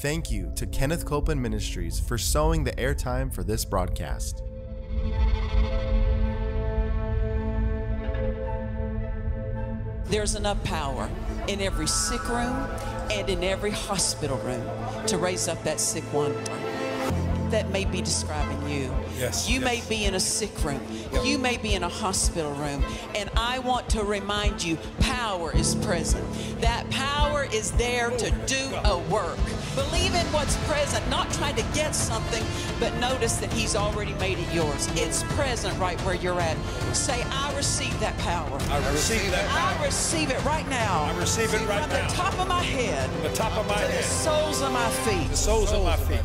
Thank you to Kenneth Copeland Ministries for sowing the airtime for this broadcast. There's enough power in every sick room and in every hospital room to raise up that sick one. That may be describing you. Yes, you may be in a sick room. Yep. You may be in a hospital room. And I want to remind you, power is present. That power is there to do a work. Believe in what's present, not trying to get something, but notice that he's already made it yours. It's present right where you're at. Say, I receive that power. I receive that power. I receive it right now. I receive it right now. From the top of my head. The top of my head. To the soles of my feet. The soles of my feet.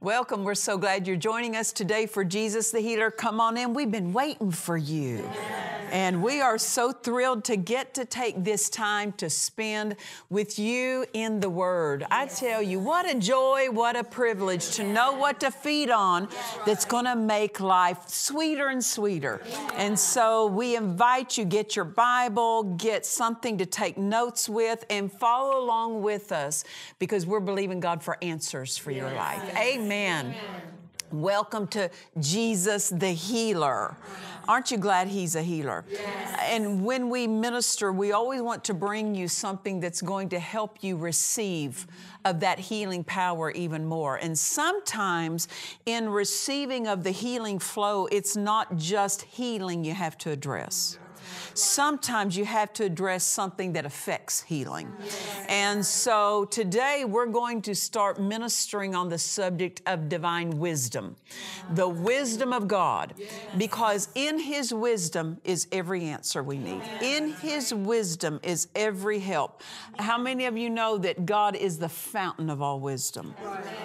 Welcome. We're so glad you're joining us today for Jesus the Healer. Come on in. We've been waiting for you. Yes. And we are so thrilled to get to take this time to spend with you in the Word. Yes. I tell you, what a joy, what a privilege to know what to feed on that's going to make life sweeter and sweeter. Yeah. And so we invite you, get your Bible, get something to take notes with, and follow along with us because we're believing God for answers for your life. Amen. Amen. Welcome to Jesus the Healer. Aren't you glad He's a healer? Yes. And when we minister, we always want to bring you something that's going to help you receive of that healing power even more. And sometimes in receiving of the healing flow, it's not just healing you have to address. Sometimes you have to address something that affects healing. Yes. And so today we're going to start ministering on the subject of divine wisdom, the wisdom of God, because in His wisdom is every answer we need. In His wisdom is every help. How many of you know that God is the fountain of all wisdom?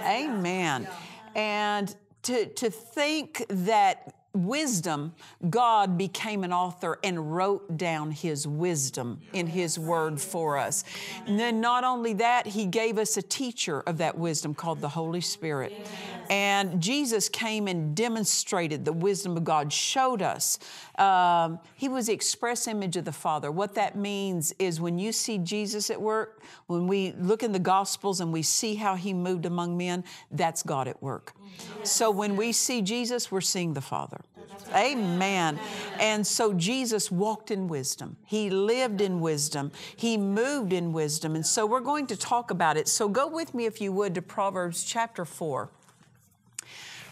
Amen. And to think that wisdom, God became an author and wrote down His wisdom in His Word for us. And then not only that, He gave us a teacher of that wisdom called the Holy Spirit. Yes. And Jesus came and demonstrated the wisdom of God, showed us. He was the express image of the Father. What that means is when you see Jesus at work, when we look in the Gospels and we see how He moved among men, that's God at work. Yes. So when we see Jesus, we're seeing the Father. Amen. And so Jesus walked in wisdom. He lived in wisdom. He moved in wisdom. And so we're going to talk about it. So go with me, if you would, to Proverbs chapter 4.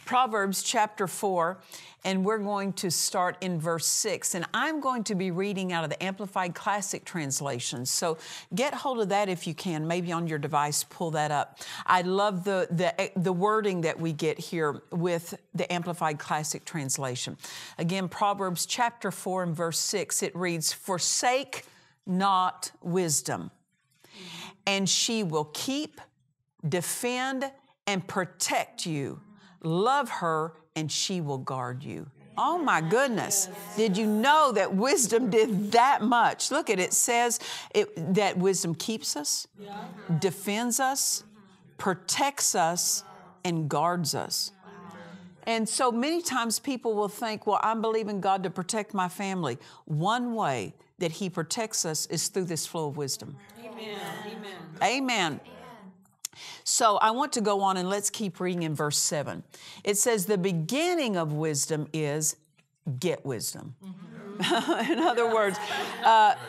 Proverbs chapter 4, and we're going to start in verse 6. And I'm going to be reading out of the Amplified Classic Translation. So get hold of that if you can. Maybe on your device, pull that up. I love the wording that we get here with the Amplified Classic Translation. Again, Proverbs chapter 4 and verse 6, it reads, "Forsake not wisdom, and she will keep, defend, and protect you. Love her, and she will guard you." Oh, my goodness. Did you know that wisdom did that much? Look at it. It says that wisdom keeps us, defends us, protects us, and guards us. And so many times people will think, well, I'm believing God to protect my family. One way that He protects us is through this flow of wisdom. Amen. Amen. Amen. So I want to go on, and let's keep reading in verse 7. It says, "The beginning of wisdom is get wisdom." Mm-hmm. In other words,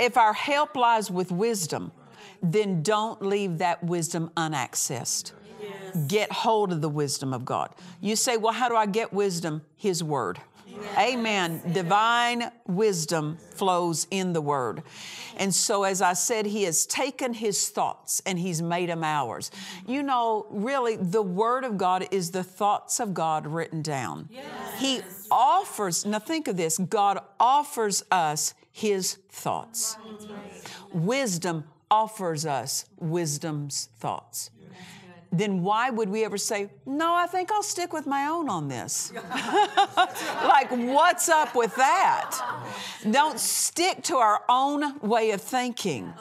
if our help lies with wisdom, then don't leave that wisdom unaccessed. Yes. Get hold of the wisdom of God. You say, well, how do I get wisdom? His Word. Amen. Divine wisdom flows in the Word. And so, as I said, He has taken His thoughts and He's made them ours. You know, really, the Word of God is the thoughts of God written down. Yes. He offers, now think of this, God offers us His thoughts. Wisdom offers us wisdom's thoughts. then why would we ever say, no, I think I'll stick with my own on this? Like, what's up with that? Don't stick to our own way of thinking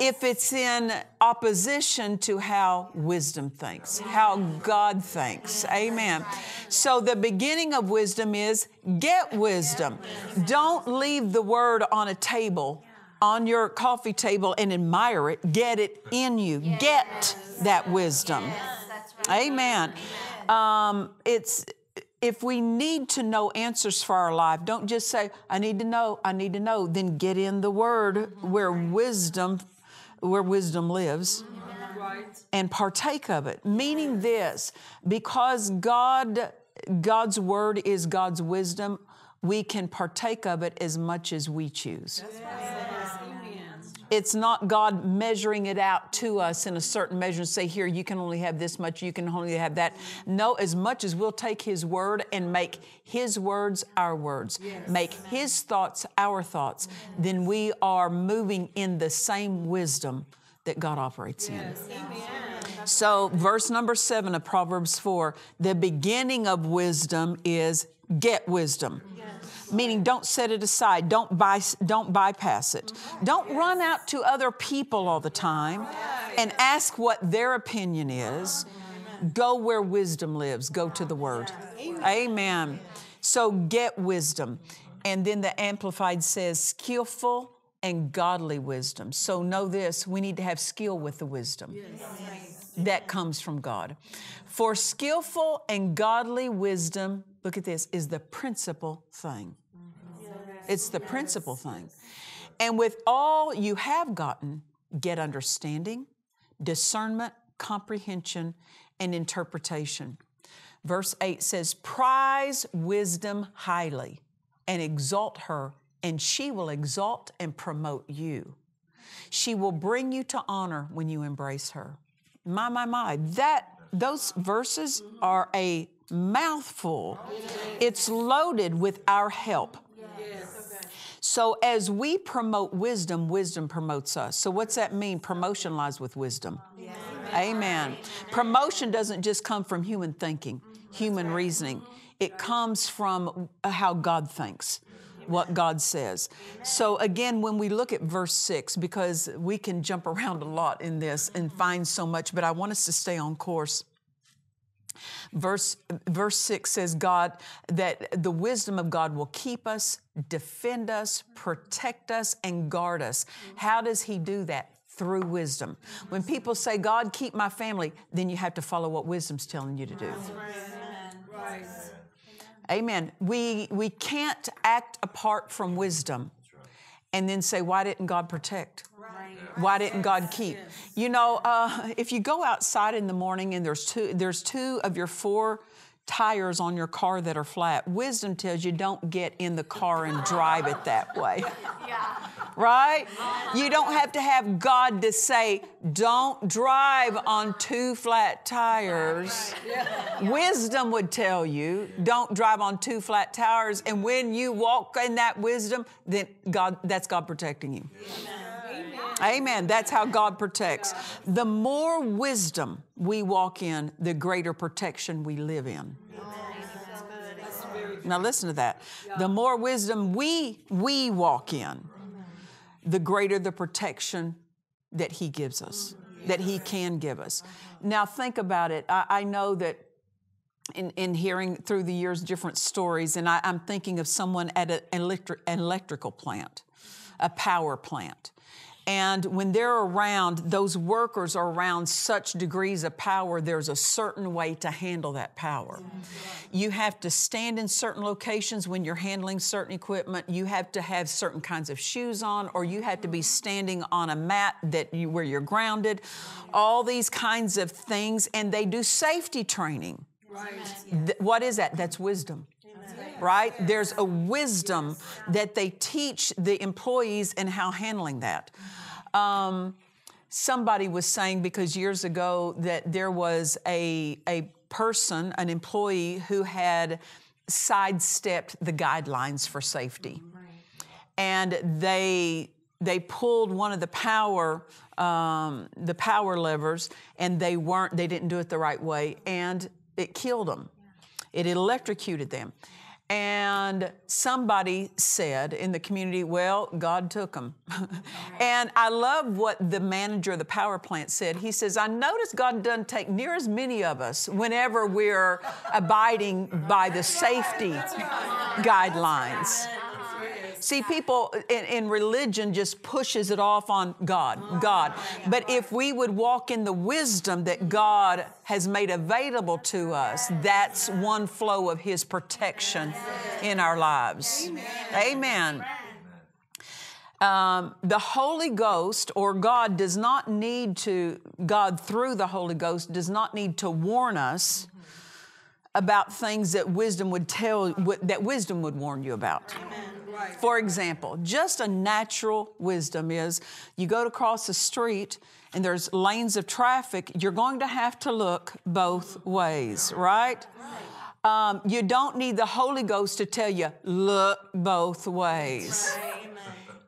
if it's in opposition to how wisdom thinks, how God thinks. Amen. So the beginning of wisdom is get wisdom. Don't leave the word on a table, on your coffee table, and admire it. Get it in you. Yes. Get that wisdom. Yes, that's right. Amen. Yes. If we need to know answers for our life, don't just say, I need to know. Then get in the word where wisdom lives. Right. And partake of it. Meaning this, because God's word is God's wisdom, we can partake of it as much as we choose. That's right. It's not God measuring it out to us in a certain measure and say, here, you can only have this much, you can only have that. No, as much as we'll take His Word and make His words our words, yes, make His thoughts our thoughts, yes, then we are moving in the same wisdom that God operates yes. in. Amen. So verse number 7 of Proverbs 4, the beginning of wisdom is get wisdom. Yes. Meaning don't set it aside. Don't bypass it. Don't yes. run out to other people all the time right. and ask what their opinion is. Amen. Go where wisdom lives. Go to the Word. Yes. Amen. Amen. So get wisdom. And then the Amplified says skillful and godly wisdom. So know this, we need to have skill with the wisdom. Yes. Yes. That comes from God. For skillful and godly wisdom, look at this, is the principal thing. It's the principal thing. And with all you have gotten, get understanding, discernment, comprehension, and interpretation. Verse 8 says, prize wisdom highly and exalt her, and she will exalt and promote you. She will bring you to honor when you embrace her. My, those verses are a mouthful. It's loaded with our help. Yes. So as we promote wisdom, wisdom promotes us. So what's that mean? Promotion lies with wisdom. Yes. Amen. Promotion doesn't just come from human thinking, human reasoning. It comes from how God thinks, what God says. So again, when we look at verse 6, because we can jump around a lot in this and find so much, but I want us to stay on course. Verse 6 says God, that the wisdom of God will keep us, defend us, protect us, and guard us. How does He do that? Through wisdom. When people say, God, keep my family, then you have to follow what wisdom's telling you to do. Right. Amen. We can't act apart from wisdom and then say, why didn't God protect? Right. Why didn't God keep? Yes. You know, if you go outside in the morning and there's two of your 4 tires on your car that are flat, wisdom tells you don't get in the car and drive it that way. Yeah. Right? You don't have to have God to say, don't drive on 2 flat tires. Yeah. Wisdom would tell you, don't drive on 2 flat tires. And when you walk in that wisdom, then that's God protecting you. Amen. Amen. That's how God protects. The more wisdom we walk in, the greater protection we live in. Now listen to that. The more wisdom we walk in, the greater the protection that He gives us, that He can give us. Now think about it. I know that in hearing through the years different stories, and I'm thinking of someone at an electrical plant, a power plant. And when they're around, those workers are around such degrees of power, there's a certain way to handle that power. You have to stand in certain locations when you're handling certain equipment. You have to have certain kinds of shoes on, or you have to be standing on a mat where you're grounded. All these kinds of things, and they do safety training. Right. What is that? That's wisdom. Right? There's a wisdom that they teach the employees in how handling that. Somebody was saying, because years ago, that there was a person, an employee, who had sidestepped the guidelines for safety. And they they pulled one of the power levers, and they didn't do it the right way, and it killed them. It electrocuted them. And somebody said in the community, well, God took them. And I love what the manager of the power plant said. He says, I noticed God doesn't take near as many of us whenever we're abiding by the safety guidelines. See, people in religion just pushes it off on God, God. But if we would walk in the wisdom that God has made available to us, that's one flow of His protection in our lives. Amen. The Holy Ghost, or God, does not need to, God through the Holy Ghost does not need to warn us about things that wisdom would tell, that wisdom would warn you about. For example, just a natural wisdom is you go to cross the street and there's lanes of traffic. You're going to have to look both ways, right? You don't need the Holy Ghost to tell you, look both ways.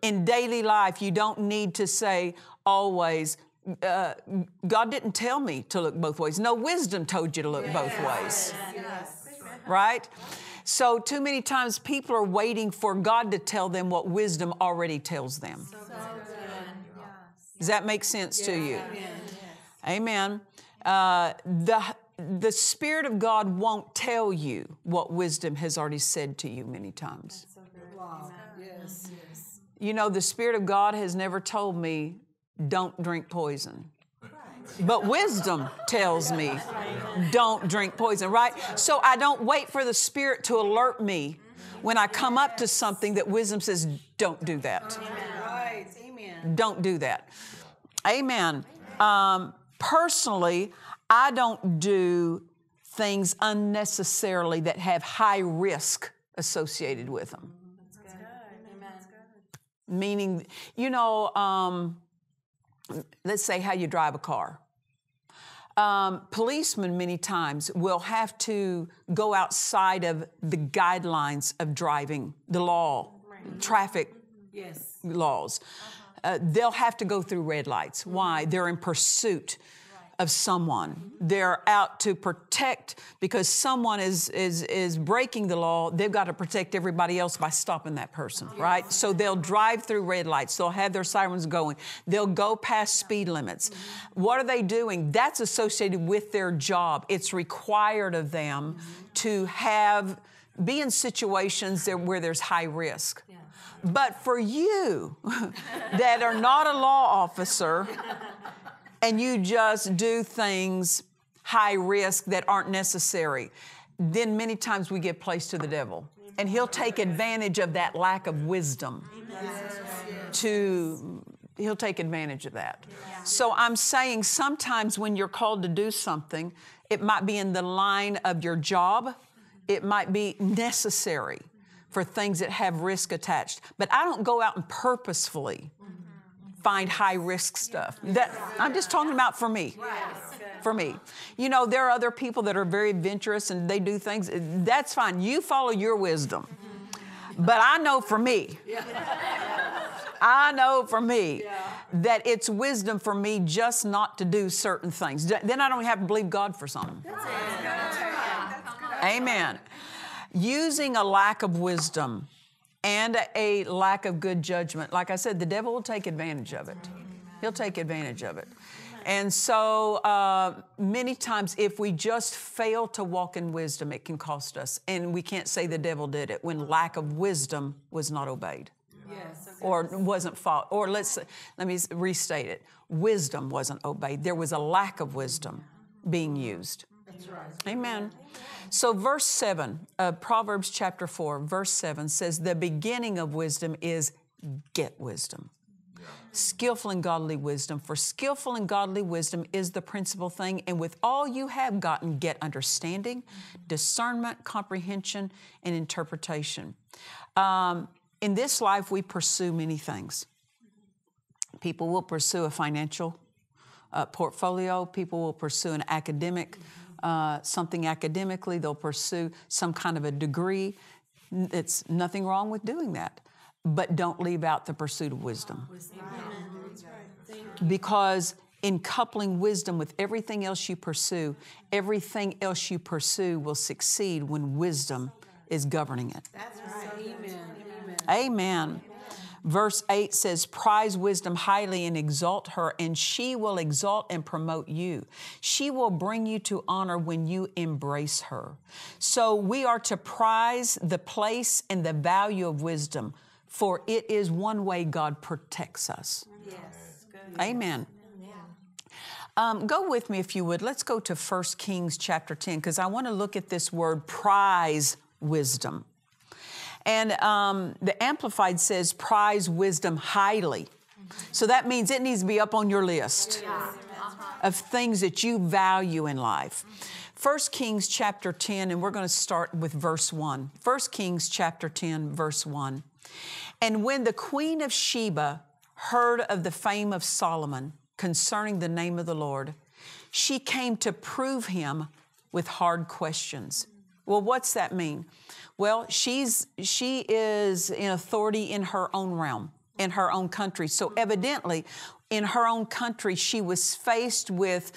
In daily life, you don't need to say always, God didn't tell me to look both ways. No, wisdom told you to look both ways, right? So too many times people are waiting for God to tell them what wisdom already tells them. So does that make sense to you? Amen. The Spirit of God won't tell you what wisdom has already said to you many times. So wow. Yes. Yes. You know, the Spirit of God has never told me, don't drink poison. But wisdom tells me, don't drink poison, right? So I don't wait for the Spirit to alert me when I come up to something that wisdom says, don't do that. Don't do that. Amen. Personally, I don't do things unnecessarily that have high risk associated with them. Meaning, you know, let's say how you drive a car. Policemen many times will have to go outside of the guidelines of driving, the law, traffic laws. They'll have to go through red lights. Why? They're in pursuit of someone. They're out to protect because someone is breaking the law. They've got to protect everybody else by stopping that person, right? So they'll drive through red lights. They'll have their sirens going. They'll go past speed limits. What are they doing? That's associated with their job. It's required of them to be in situations where there's high risk. But for you that are not a law officer, and you just do things high risk that aren't necessary, then many times we give place to the devil. And he'll take advantage of that lack of wisdom. He'll take advantage of that. So I'm saying sometimes when you're called to do something, it might be in the line of your job. It might be necessary for things that have risk attached. But I don't go out and purposefully find high risk stuff. That, I'm just talking about for me. For me. You know, there are other people that are very adventurous and they do things. That's fine. You follow your wisdom. But I know for me, I know for me that it's wisdom for me just not to do certain things. Then I don't have to believe God for something. Amen. Using a lack of wisdom and a lack of good judgment. Like I said, the devil will take advantage of it. He'll take advantage of it. And so many times if we just fail to walk in wisdom, it can cost us. And we can't say the devil did it when lack of wisdom was not obeyed. Yes. Or wasn't followed. Or let me restate it. Wisdom wasn't obeyed. There was a lack of wisdom being used. That's right. Amen. So verse 7, Proverbs chapter 4, verse 7 says, the beginning of wisdom is get wisdom. Skillful and godly wisdom. For skillful and godly wisdom is the principal thing. And with all you have gotten, get understanding, discernment, comprehension, and interpretation. In this life, we pursue many things. People will pursue a financial portfolio. People will pursue an academic something academically, they'll pursue some kind of a degree. It's nothing wrong with doing that. but don't leave out the pursuit of wisdom. Because in coupling wisdom with everything else you pursue will succeed when wisdom is governing it. That's right. Amen. Amen. Verse 8 says, prize wisdom highly and exalt her, and she will exalt and promote you. She will bring you to honor when you embrace her. So we are to prize the place and the value of wisdom, for it is one way God protects us. Yes. Amen. Yeah. Go with me if you would. Let's go to 1 Kings chapter 10, because I want to look at this word prize wisdom. And the Amplified says, prize wisdom highly. So that means it needs to be up on your list of things that you value in life. 1 Kings chapter 10, and we're going to start with verse 1. 1 Kings chapter 10, verse 1. And when the queen of Sheba heard of the fame of Solomon concerning the name of the Lord, she came to prove him with hard questions. Well, what's that mean? Well, she is in authority in her own realm, in her own country. So evidently, in her own country, she was faced with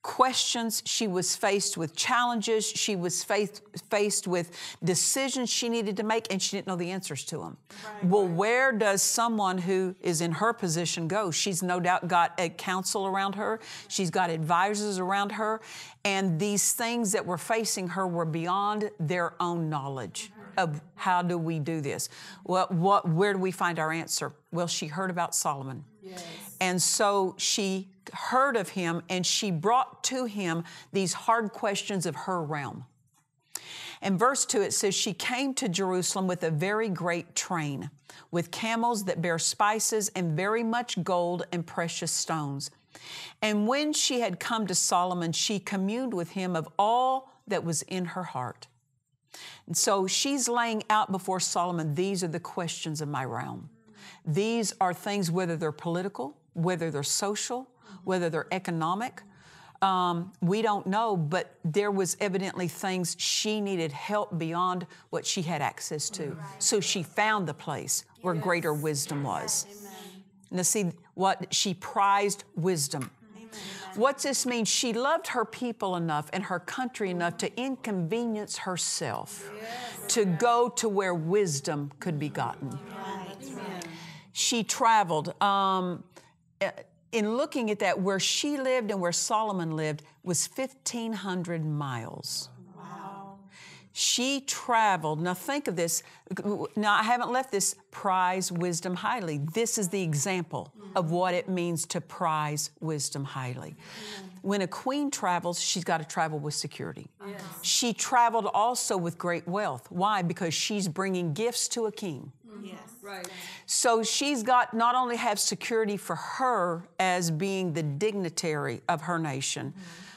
questions. She was faced with challenges. She was faced with decisions she needed to make, and she didn't know the answers to them. Right. Well, where does someone who is in her position go? She's no doubt got a counsel around her. She's got advisors around her. And these things that were facing her were beyond their own knowledge of how do we do this? Where do we find our answer? Well, she heard about Solomon. Yes. And so she heard of him, and she brought to him these hard questions of her realm. In verse 2, it says, she came to Jerusalem with a very great train, with camels that bear spices and very much gold and precious stones. And when she had come to Solomon, she communed with him of all that was in her heart. And so she's laying out before Solomon, these are the questions of my realm. These are things, whether they're political, whether they're social, whether they're economic, we don't know, but there was evidently things she needed help beyond what she had access to. Right. So she found the place where greater wisdom was. Amen. Now see what she prized wisdom. Amen. What's this mean? She loved her people enough and her country enough to inconvenience herself to go to where wisdom could be gotten. Right. She traveled. In looking at that, where she lived and where Solomon lived was 1,500 miles. Wow. She traveled. Now think of this. Now I haven't left this prize wisdom highly. This is the example of what it means to prize wisdom highly. When a queen travels, she's got to travel with security. Yes. She traveled also with great wealth. Why? Because she's bringing gifts to a king. Yes. Right. So she's got not only have security for her as being the dignitary of her nation,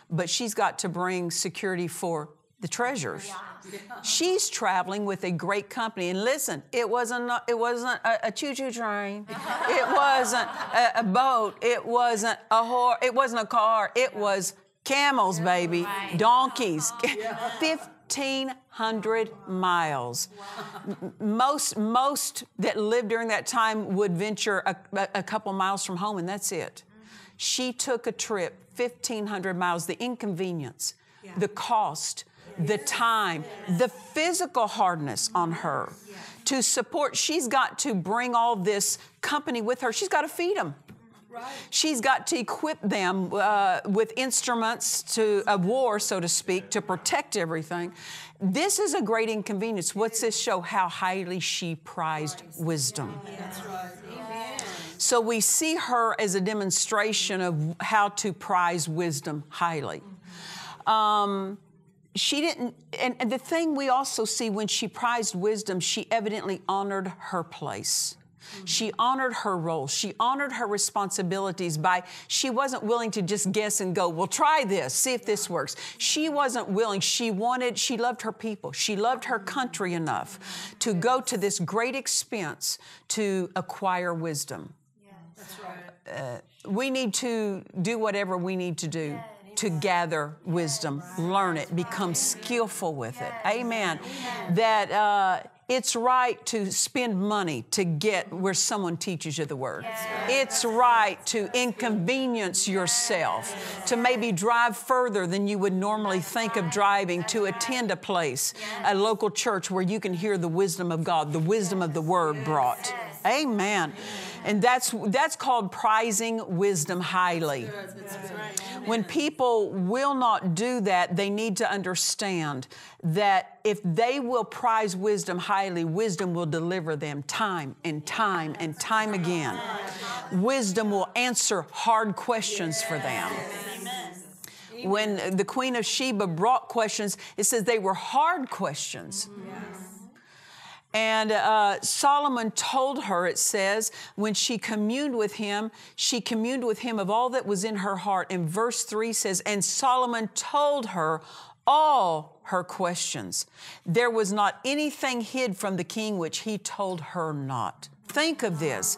but she's got to bring security for the treasures. Yeah. Yeah. She's traveling with a great company. And listen, it wasn't a choo-choo train. It wasn't a boat. It wasn't a horse. It wasn't a car. It was camels, baby. Right. Donkeys. Yeah. 1,500 miles. Wow. Most that lived during that time would venture a couple miles from home, and that's it. She took a trip 1,500 miles. The inconvenience, the cost, the time, the physical hardness on her to support. She's got to bring all this company with her. She's got to feed them. Right. She's got to equip them with instruments of war, so to speak, to protect everything. This is a great inconvenience. What's this show? How highly she prized wisdom. Yeah. That's right. Amen. So we see her as a demonstration of how to prize wisdom highly. She didn't, and the thing we also see when she prized wisdom, she evidently honored her place. She honored her role. She honored her responsibilities by, she wasn't willing to just guess and go, well, try this, see if this works. She wasn't willing. She loved her people. She loved her country enough to go to this great expense to acquire wisdom. Yes. That's right. We need to do whatever we need to do to gather wisdom, learn it, become skillful with it. Amen. That It's right to spend money to get where someone teaches you the Word. It's right to inconvenience yourself, to maybe drive further than you would normally think of driving, to attend a place, a local church where you can hear the wisdom of God, the wisdom of the Word brought. Amen. And that's called prizing wisdom highly. When people will not do that, they need to understand that if they will prize wisdom highly, wisdom will deliver them time and time and time again. Wisdom will answer hard questions for them. When the Queen of Sheba brought questions, it says they were hard questions. And Solomon told her, it says, when she communed with him of all that was in her heart. And verse 3 says, and Solomon told her all her questions. There was not anything hid from the king which he told her not. Think of this.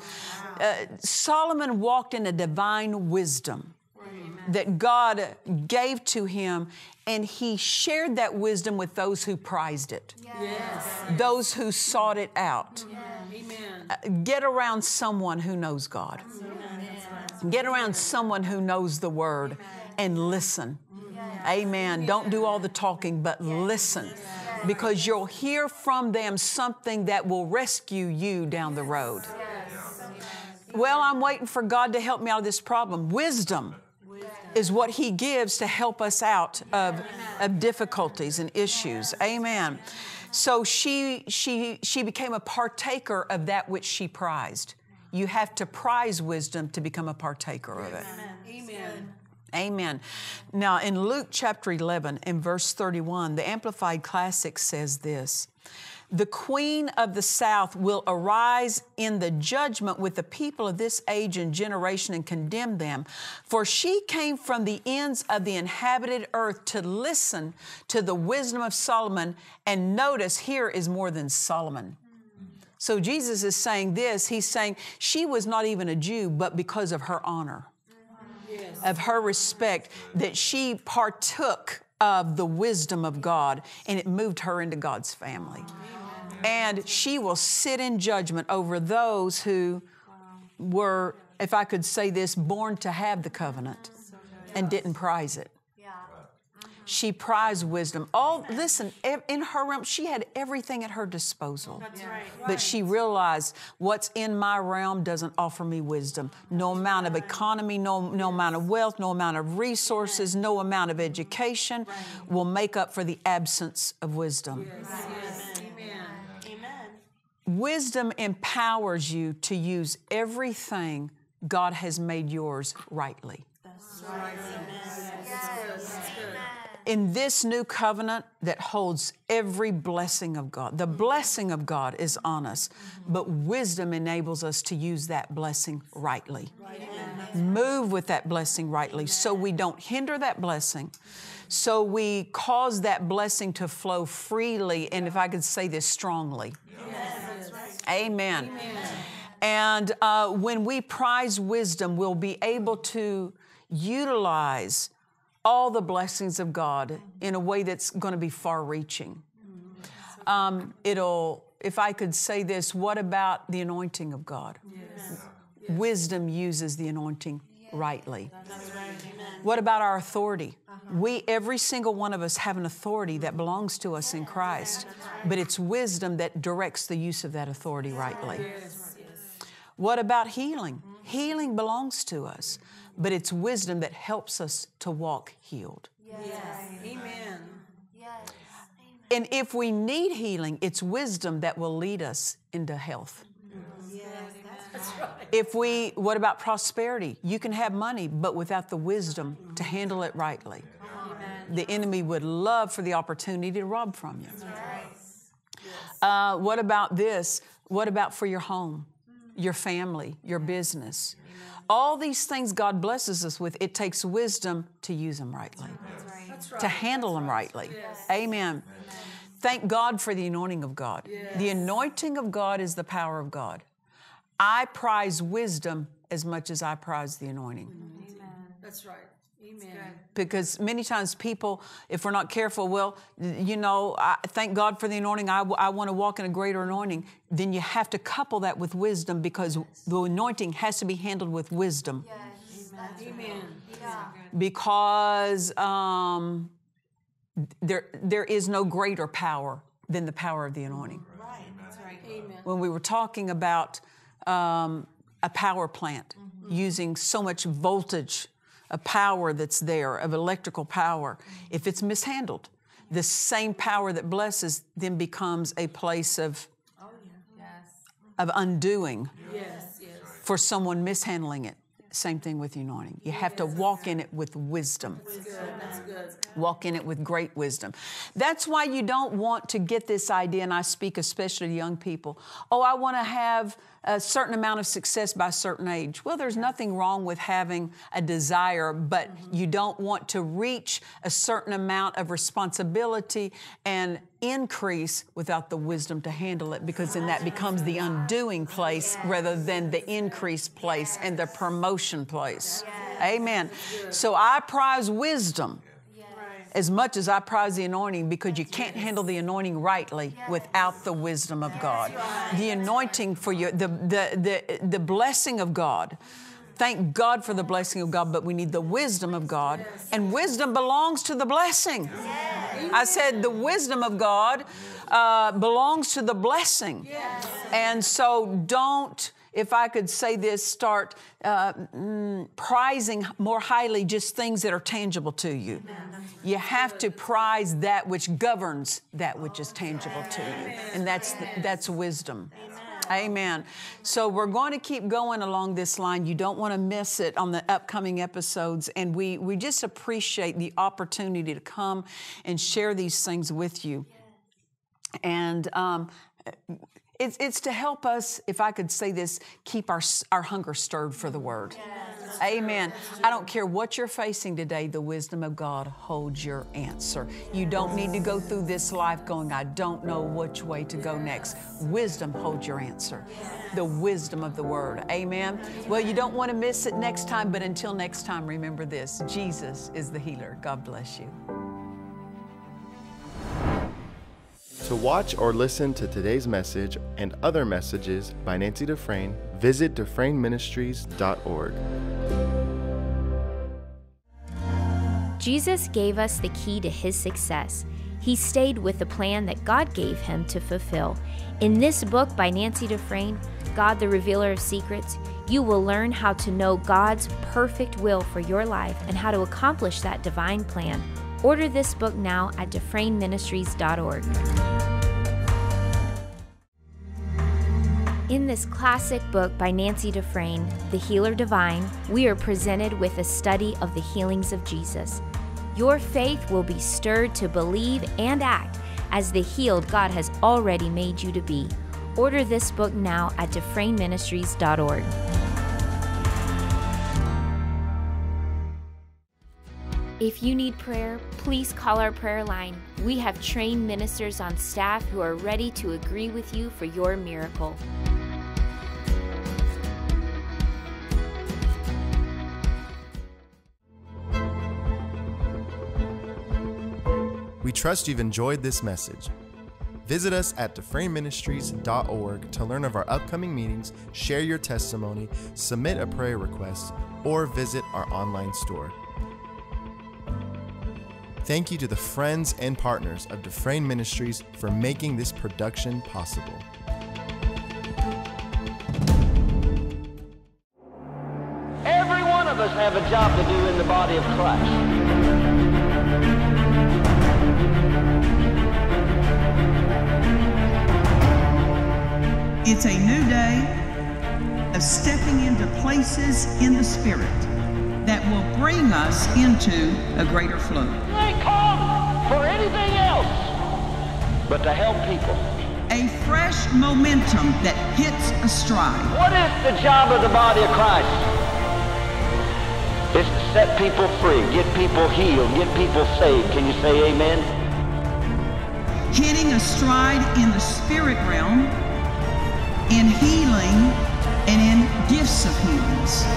Solomon walked in a divine wisdom that God gave to him, and he shared that wisdom with those who prized it, those who sought it out. Get around someone who knows God. Get around someone who knows the Word and listen. Amen. Don't do all the talking, but listen, because you'll hear from them something that will rescue you down the road. Well, I'm waiting for God to help me out of this problem. Wisdom is what He gives to help us out of difficulties and issues. Amen. So she became a partaker of that which she prized. You have to prize wisdom to become a partaker of it. Amen. Amen. Now in Luke chapter 11 and verse 31, the Amplified Classic says this: the Queen of the South will arise in the judgment with the people of this age and generation and condemn them. For she came from the ends of the inhabited earth to listen to the wisdom of Solomon. And notice, here is more than Solomon. So Jesus is saying this. He's saying she was not even a Jew, but because of her honor, of her respect, that she partook of the wisdom of God, and it moved her into God's family. And she will sit in judgment over those who were, if I could say this, born to have the covenant and didn't prize it. She prized wisdom. Oh, listen, in her realm, she had everything at her disposal. That's right. But she realized what's in my realm doesn't offer me wisdom. No amount of economy, no amount of wealth, no amount of resources, no amount of education will make up for the absence of wisdom. Yes. Amen. Wisdom empowers you to use everything God has made yours rightly. That's right. In this new covenant that holds every blessing of God, the blessing of God is on us, but wisdom enables us to use that blessing rightly. Move with that blessing rightly so we don't hinder that blessing, so we cause that blessing to flow freely, and if I could say this, strongly. Yes. Amen. Amen. And when we prize wisdom, we'll be able to utilize all the blessings of God in a way that's going to be far-reaching. If I could say this, what about the anointing of God? Yes. Wisdom uses the anointing rightly. That's right. What about our authority? We, every single one of us, have an authority that belongs to us in Christ, but it's wisdom that directs the use of that authority rightly. What about healing? Healing belongs to us, but it's wisdom that helps us to walk healed. Yes. Amen. Yes. And if we need healing, it's wisdom that will lead us into health. Yes. That's right. What about prosperity? You can have money, but without the wisdom to handle it rightly, the enemy would love for the opportunity to rob from you. That's right. What about this? What about for your home, your family, your business? All these things God blesses us with, it takes wisdom to use them rightly, to handle them rightly. Yes. Amen. Thank God for the anointing of God. Yes. The anointing of God is the power of God. I prize wisdom as much as I prize the anointing. Amen. That's right. Amen. Because many times people, if we're not careful, well, you know, I thank God for the anointing. I want to walk in a greater anointing. Then you have to couple that with wisdom, because the anointing has to be handled with wisdom. Yes. Amen. Amen. Yeah. Because there is no greater power than the power of the anointing. Right. That's right. Amen. When we were talking about a power plant, mm-hmm. using so much voltage, a power that's there, of electrical power, if it's mishandled, the same power that blesses then becomes a place of, oh, yeah. yes. of undoing, yes. Yes. for someone mishandling it. Same thing with anointing. You have to walk in it with wisdom. That's good. That's good. Walk in it with great wisdom. That's why you don't want to get this idea, and I speak especially to young people, oh, I want to have a certain amount of success by a certain age. Well, there's nothing wrong with having a desire, but mm-hmm. you don't want to reach a certain amount of responsibility and increase without the wisdom to handle it, because then that becomes the undoing place, yes. rather than the increase place, yes. and the promotion place. Yes. Amen. So I prize wisdom, yes. as much as I prize the anointing, because you can't handle the anointing rightly, yes. without the wisdom of God. Yes. The anointing for you, the blessing of God. Thank God for the blessing of God, but we need the wisdom of God. And wisdom belongs to the blessing. Yes. I said the wisdom of God belongs to the blessing. Yes. And so don't, if I could say this, start prizing more highly just things that are tangible to you. You have to prize that which governs that which is tangible to you. And that's wisdom. Amen. So we're going to keep going along this line. You don't want to miss it on the upcoming episodes. And we just appreciate the opportunity to come and share these things with you. And it's to help us, if I could say this, keep our hunger stirred for the Word. Yes. Amen. I don't care what you're facing today, the wisdom of God holds your answer. You don't need to go through this life going, I don't know which way to go next. Wisdom holds your answer. The wisdom of the Word. Amen. Well, you don't want to miss it next time, but until next time, remember this, Jesus is the healer. God bless you. To watch or listen to today's message and other messages by Nancy Dufresne, visit DufresneMinistries.org. Jesus gave us the key to His success. He stayed with the plan that God gave Him to fulfill. In this book by Nancy Dufresne, God the Revealer of Secrets, you will learn how to know God's perfect will for your life and how to accomplish that divine plan. Order this book now at DufresneMinistries.org. In this classic book by Nancy Dufresne, The Healer Divine, we are presented with a study of the healings of Jesus. Your faith will be stirred to believe and act as the healed God has already made you to be. Order this book now at DufresneMinistries.org. If you need prayer, please call our prayer line. We have trained ministers on staff who are ready to agree with you for your miracle. We trust you've enjoyed this message. Visit us at DufresneMinistries.org to learn of our upcoming meetings, share your testimony, submit a prayer request, or visit our online store. Thank you to the friends and partners of Dufresne Ministries for making this production possible. Every one of us have a job to do in the body of Christ. It's a new day of stepping into places in the Spirit that will bring us into a greater flow. They come for anything else but to help people. A fresh momentum that hits a stride. What is the job of the body of Christ? It's to set people free, get people healed, get people saved. Can you say amen? Hitting a stride in the spirit realm, in healing, and in gifts of healings.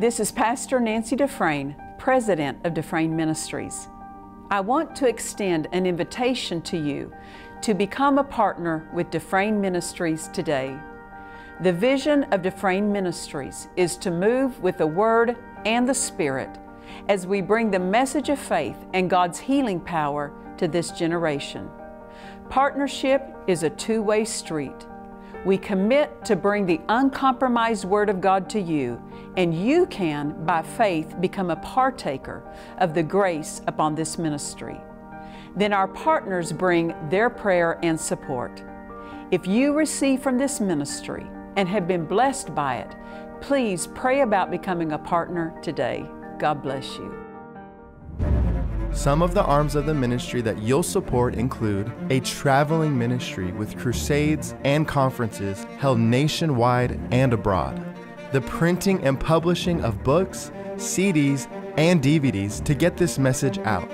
This is Pastor Nancy Dufresne, President of Dufresne Ministries. I want to extend an invitation to you to become a partner with Dufresne Ministries today. The vision of Dufresne Ministries is to move with the Word and the Spirit as we bring the message of faith and God's healing power to this generation. Partnership is a two-way street. We commit to bring the uncompromised Word of God to you, and you can, by faith, become a partaker of the grace upon this ministry. Then our partners bring their prayer and support. If you receive from this ministry and have been blessed by it, please pray about becoming a partner today. God bless you. Some of the arms of the ministry that you'll support include a traveling ministry with crusades and conferences held nationwide and abroad, the printing and publishing of books, CDs, and DVDs to get this message out,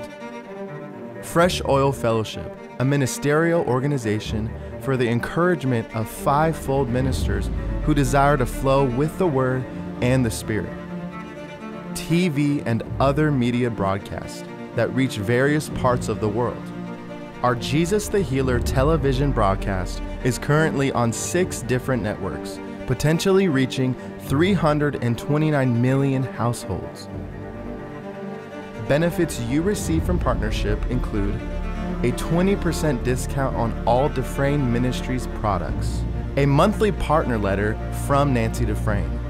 Fresh Oil Fellowship, a ministerial organization for the encouragement of fivefold ministers who desire to flow with the Word and the Spirit, TV and other media broadcasts that reach various parts of the world. Our Jesus the Healer television broadcast is currently on 6 different networks, potentially reaching 329 million households. Benefits you receive from partnership include a 20% discount on all Dufresne Ministries products, a monthly partner letter from Nancy Dufresne,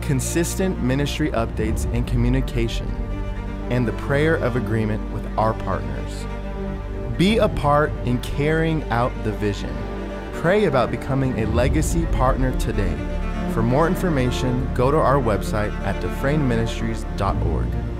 consistent ministry updates and communication, and the prayer of agreement with our partners. Be a part in carrying out the vision. Pray about becoming a legacy partner today. For more information, go to our website at DufresneMinistries.org.